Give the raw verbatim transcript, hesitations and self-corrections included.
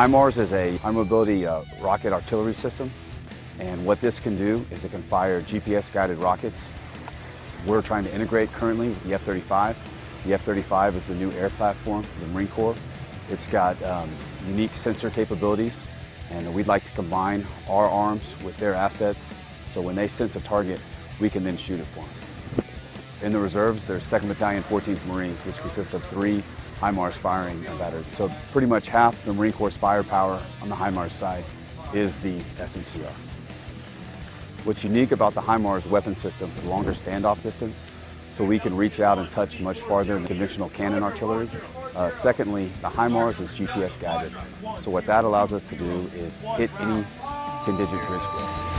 HIMARS is a high mobility uh, rocket artillery system, and what this can do is it can fire G P S guided rockets. We're trying to integrate currently with the F thirty-five. The F thirty-five is the new air platform for the Marine Corps. It's got um, unique sensor capabilities, and we'd like to combine our arms with their assets, so when they sense a target, we can then shoot it for them. In the reserves, there's second Battalion, fourteenth Marines, which consists of three HIMARS firing batteries. So pretty much half the Marine Corps' firepower on the HIMARS side is the S M C R. What's unique about the HIMARS weapon system is longer standoff distance, so we can reach out and touch much farther than conventional cannon artillery. Uh, secondly, the HIMARS is G P S guided, so what that allows us to do is hit any ten-digit grid square.